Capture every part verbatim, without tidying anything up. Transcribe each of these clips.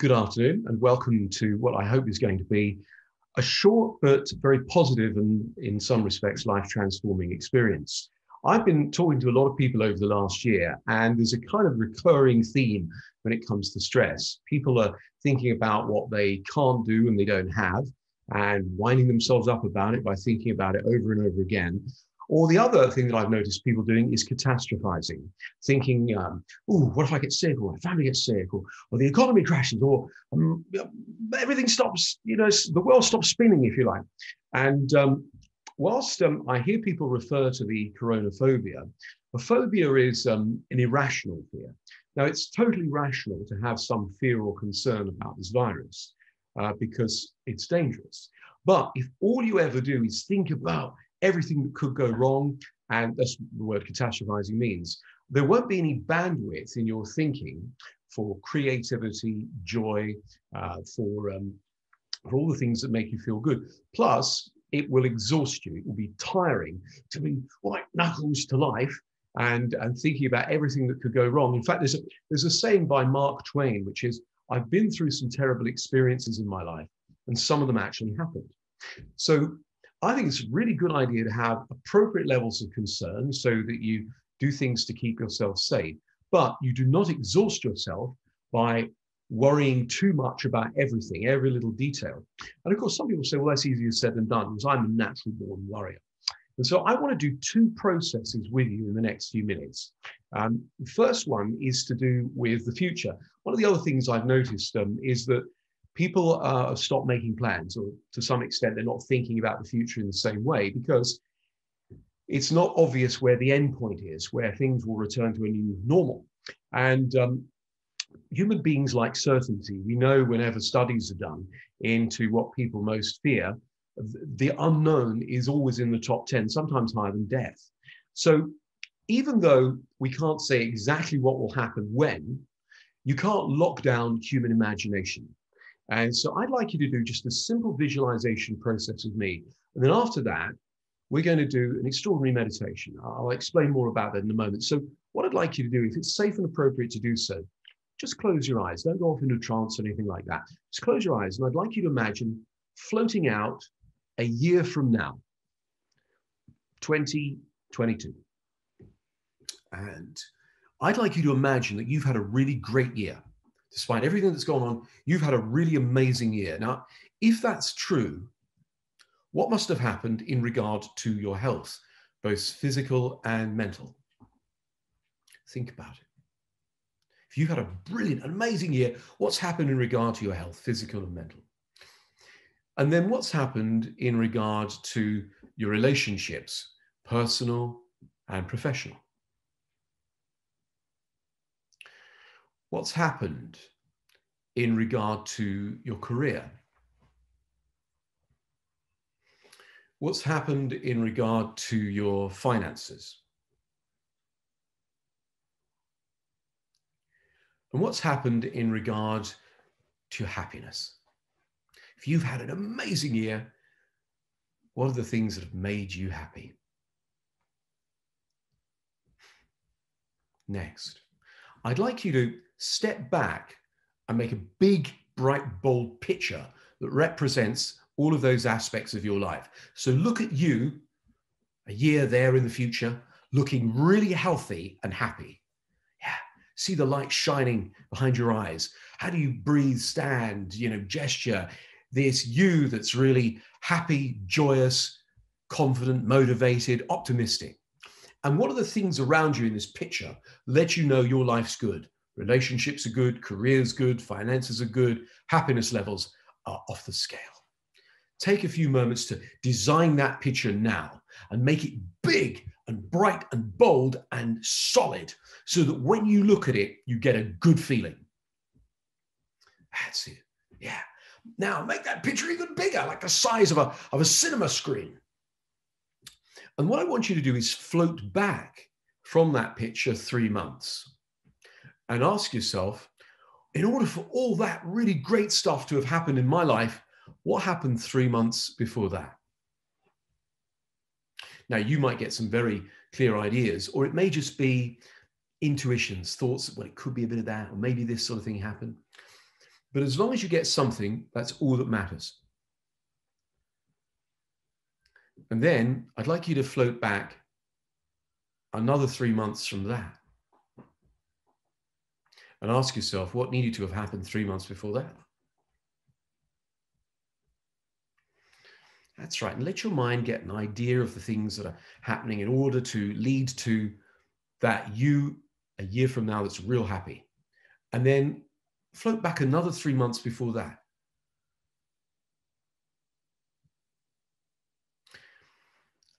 Good afternoon and welcome to what I hope is going to be a short but very positive and in some respects life-transforming experience. I've been talking to a lot of people over the last year, and there's a kind of recurring theme when it comes to stress. People are thinking about what they can't do and they don't have and winding themselves up about it by thinking about it over and over again. Or the other thing that I've noticed people doing is catastrophizing, thinking, um, oh, what if I get sick, or my family gets sick, or, or the economy crashes, or um, everything stops, you know, the world stops spinning, if you like. And um, whilst um, I hear people refer to the coronaphobia, a phobia is um, an irrational fear. Now, it's totally rational to have some fear or concern about this virus uh, because it's dangerous. But if all you ever do is think about everything that could go wrong, and that's what the word catastrophizing means, there won't be any bandwidth in your thinking for creativity, joy, uh, for, um, for all the things that make you feel good. Plus, it will exhaust you. It will be tiring to be white knuckles to life and, and thinking about everything that could go wrong. In fact, there's a, there's a saying by Mark Twain, which is, I've been through some terrible experiences in my life, and some of them actually happened. So I think it's a really good idea to have appropriate levels of concern so that you do things to keep yourself safe, but you do not exhaust yourself by worrying too much about everything, every little detail. And of course, some people say, well, that's easier said than done, because I'm a natural born worrier. And so I want to do two processes with you in the next few minutes. Um, the first one is to do with the future. One of the other things I've noticed um, is that people uh, stop making plans, or to some extent, they're not thinking about the future in the same way, because it's not obvious where the end point is, where things will return to a new normal. And um, human beings like certainty. We know, whenever studies are done into what people most fear, the unknown is always in the top ten, sometimes higher than death. So even though we can't say exactly what will happen when, you can't lock down human imagination. And so I'd like you to do just a simple visualization process with me. And then after that, we're going to do an extraordinary meditation. I'll explain more about that in a moment. So what I'd like you to do, if it's safe and appropriate to do so, just close your eyes. Don't go off into a trance or anything like that. Just close your eyes. And I'd like you to imagine floating out a year from now, twenty twenty-two. And I'd like you to imagine that you've had a really great year. Despite everything that's gone on, you've had a really amazing year. Now, if that's true, what must have happened in regard to your health, both physical and mental? Think about it. If you've had a brilliant, amazing year, what's happened in regard to your health, physical and mental? And then what's happened in regard to your relationships, personal and professional? What's happened in regard to your career? What's happened in regard to your finances? And what's happened in regard to your happiness? If you've had an amazing year, what are the things that have made you happy? Next, I'd like you to step back and make a big, bright, bold picture that represents all of those aspects of your life. So look at you a year there in the future, looking really healthy and happy. Yeah, see the light shining behind your eyes. How do you breathe, stand, you know, gesture? This you that's really happy, joyous, confident, motivated, optimistic. And what are the things around you in this picture let you know your life's good? Relationships are good, career's good, finances are good, happiness levels are off the scale. Take a few moments to design that picture now and make it big and bright and bold and solid so that when you look at it, you get a good feeling. That's it, yeah. Now make that picture even bigger, like the size of a, of a cinema screen. And what I want you to do is float back from that picture three months. And ask yourself, in order for all that really great stuff to have happened in my life, what happened three months before that? Now, you might get some very clear ideas, or it may just be intuitions, thoughts, well, it could be a bit of that, or maybe this sort of thing happened. But as long as you get something, that's all that matters. And then I'd like you to float back another three months from that and ask yourself, what needed to have happened three months before that? That's right. And let your mind get an idea of the things that are happening in order to lead to that you a year from now that's real happy. And then float back another three months before that.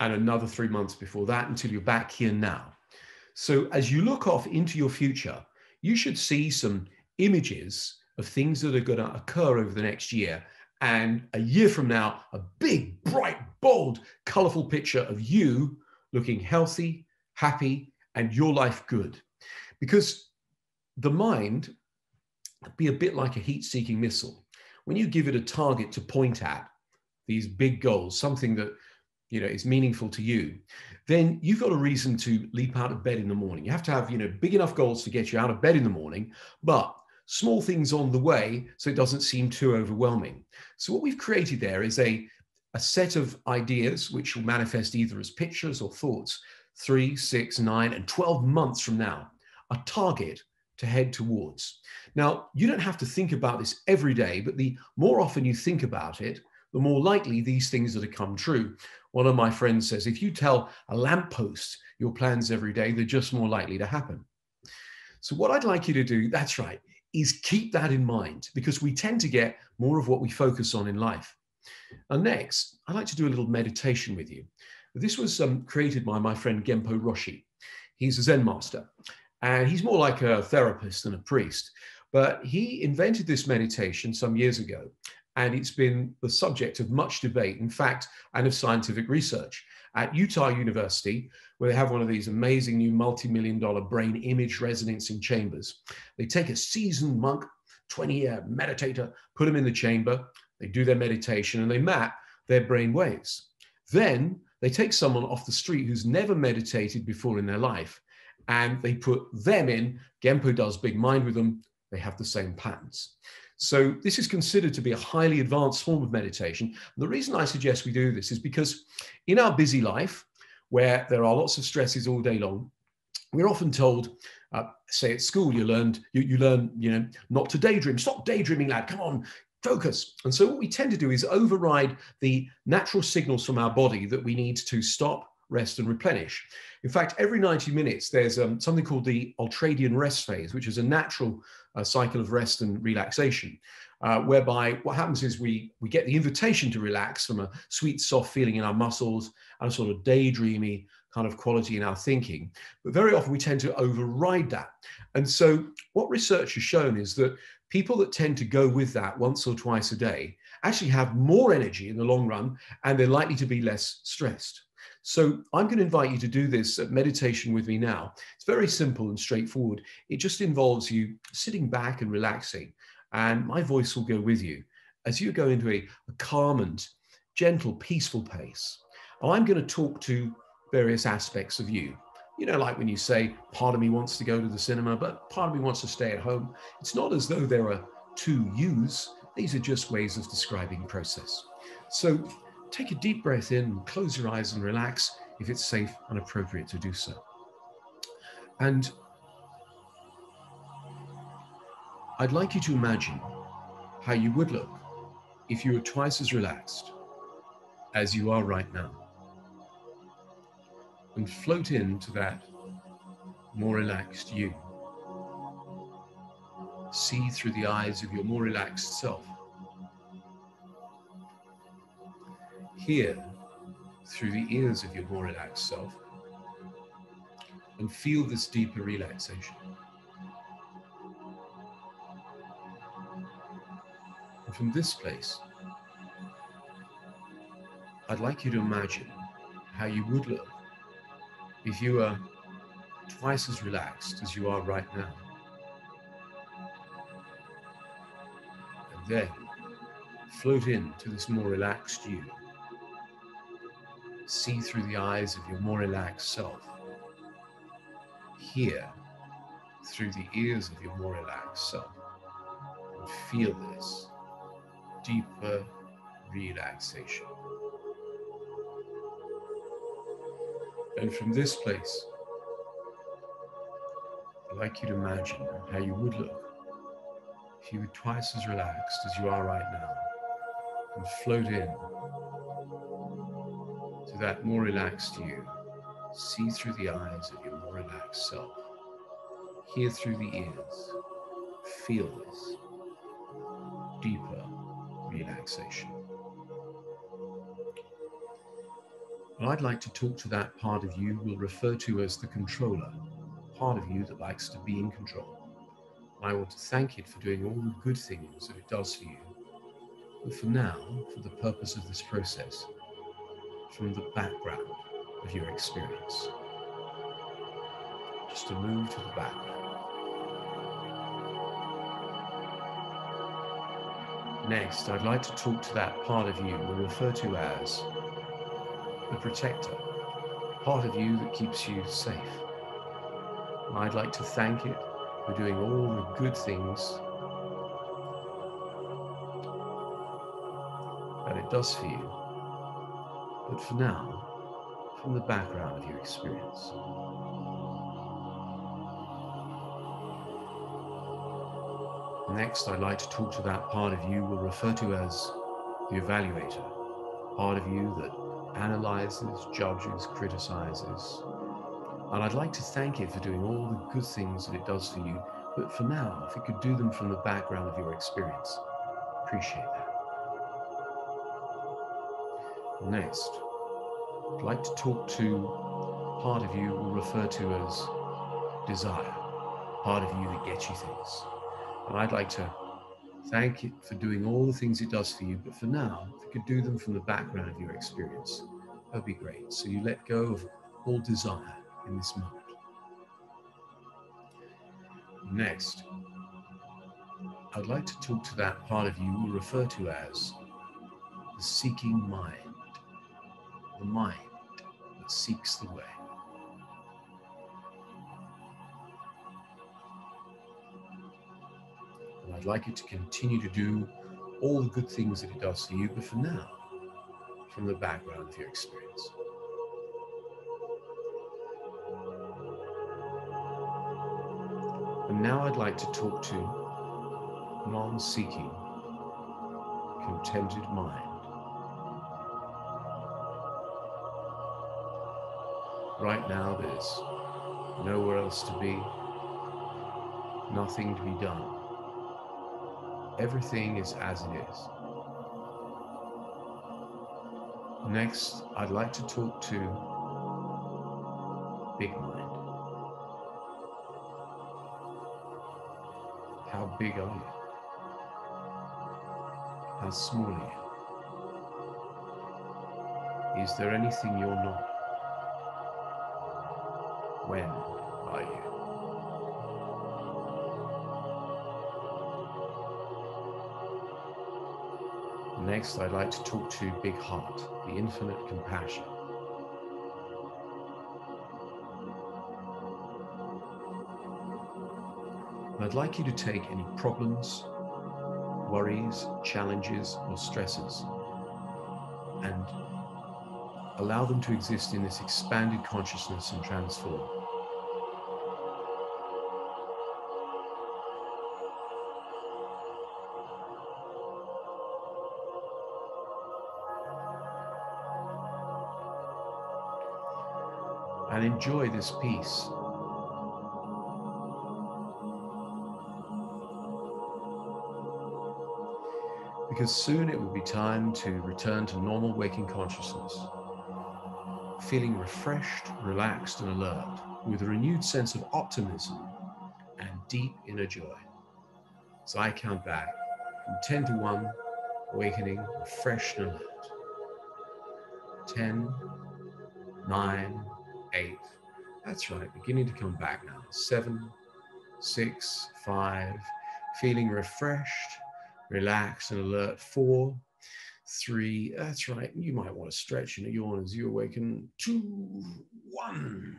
And another three months before that until you're back here now. So as you look off into your future, you should see some images of things that are going to occur over the next year. And a year from now, a big, bright, bold, colorful picture of you looking healthy, happy, and your life good. Because the mind can be a bit like a heat-seeking missile. When you give it a target to point at, these big goals, something that you know is meaningful to you, then you've got a reason to leap out of bed in the morning. You have to have you know big enough goals to get you out of bed in the morning, but small things on the way, so it doesn't seem too overwhelming. So what we've created there is a, a set of ideas which will manifest either as pictures or thoughts three, six, nine, and twelve months from now, a target to head towards. Now, you don't have to think about this every day, but the more often you think about it, the more likely these things are to come true. One of my friends says, if you tell a lamppost your plans every day, they're just more likely to happen. So what I'd like you to do, that's right, is keep that in mind, because we tend to get more of what we focus on in life. And next, I'd like to do a little meditation with you. This was um, created by my friend Genpo Roshi. He's a Zen master, and he's more like a therapist than a priest. But he invented this meditation some years ago, and it's been the subject of much debate, in fact, and of scientific research. At Utah University, where they have one of these amazing new multi-million dollar brain image resonancing chambers, they take a seasoned monk, twenty-year meditator, put him in the chamber, they do their meditation, and they map their brain waves. Then they take someone off the street who's never meditated before in their life, and they put them in. Genpo does big mind with them. They have the same patterns. So this is considered to be a highly advanced form of meditation. And the reason I suggest we do this is because in our busy life, where there are lots of stresses all day long, we're often told, uh, say at school, you learned, you, you learn, you know, not to daydream. Stop daydreaming, lad. Come on, focus. And so what we tend to do is override the natural signals from our body that we need to stop, rest, and replenish. In fact, every ninety minutes, there's um, something called the Ultradian rest phase, which is a natural uh, cycle of rest and relaxation, uh, whereby what happens is we, we get the invitation to relax from a sweet, soft feeling in our muscles and a sort of daydreamy kind of quality in our thinking. But very often we tend to override that. And so what research has shown is that people that tend to go with that once or twice a day actually have more energy in the long run, and they're likely to be less stressed. So I'm going to invite you to do this meditation with me now. It's very simple and straightforward. It just involves you sitting back and relaxing, and my voice will go with you as you go into a, a calm and gentle, peaceful pace. And I'm going to talk to various aspects of you. You know, like when you say, part of me wants to go to the cinema, but part of me wants to stay at home. It's not as though there are two yous. These are just ways of describing process. So take a deep breath in, close your eyes and relax if it's safe and appropriate to do so. And I'd like you to imagine how you would look if you were twice as relaxed as you are right now. And float into that more relaxed you. See through the eyes of your more relaxed self. Hear through the ears of your more relaxed self, and feel this deeper relaxation. And from this place, I'd like you to imagine how you would look if you were twice as relaxed as you are right now. And then float into this more relaxed you. See through the eyes of your more relaxed self. Hear through the ears of your more relaxed self. feel this deeper relaxation. And from this place, I'd like you to imagine how you would look if you were twice as relaxed as you are right now, and float in to that more relaxed you. See through the eyes of your more relaxed self. Hear through the ears. Feel this deeper relaxation. Well, I'd like to talk to that part of you we'll refer to as the controller, part of you that likes to be in control. I want to thank it for doing all the good things that it does for you. But for now, for the purpose of this process, from the background of your experience, just to move to the background. Next, I'd like to talk to that part of you we'll refer to as the protector, part of you that keeps you safe. And I'd like to thank it for doing all the good things that it does for you. But for now, from the background of your experience. Next, I'd like to talk to that part of you we'll refer to as the evaluator, part of you that analyzes, judges, criticizes. And I'd like to thank it for doing all the good things that it does for you, but for now, if it could do them from the background of your experience, appreciate that. Next, I'd like to talk to part of you we'll refer to as desire, part of you that gets you things. And I'd like to thank it for doing all the things it does for you, but for now, if you could do them from the background of your experience, that'd be great. So you let go of all desire in this moment. Next, I'd like to talk to that part of you we'll refer to as the seeking mind. The mind that seeks the way. And I'd like it to continue to do all the good things that it does for you, but for now, from the background of your experience. And now I'd like to talk to non-seeking, contented mind. Right now, there's nowhere else to be, nothing to be done. Everything is as it is. Next, I'd like to talk to big mind. How big are you? How small are you? Is there anything you're not? When are you? Next, I'd like to talk to Big Heart, the infinite compassion. And I'd like you to take any problems, worries, challenges, or stresses and allow them to exist in this expanded consciousness and transform. And enjoy this peace. Because soon it will be time to return to normal waking consciousness. Feeling refreshed, relaxed, and alert, with a renewed sense of optimism and deep inner joy. As I count back from ten to one, awakening, refreshed, and alert. ten, nine, eight. That's right, beginning to come back now. seven, six, five. Feeling refreshed, relaxed, and alert. four, three, that's right, you might want to stretch and yawn as you awaken. Two, one,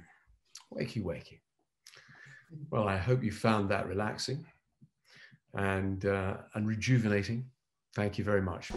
wakey wakey. Well, I hope you found that relaxing and, uh, and rejuvenating. Thank you very much.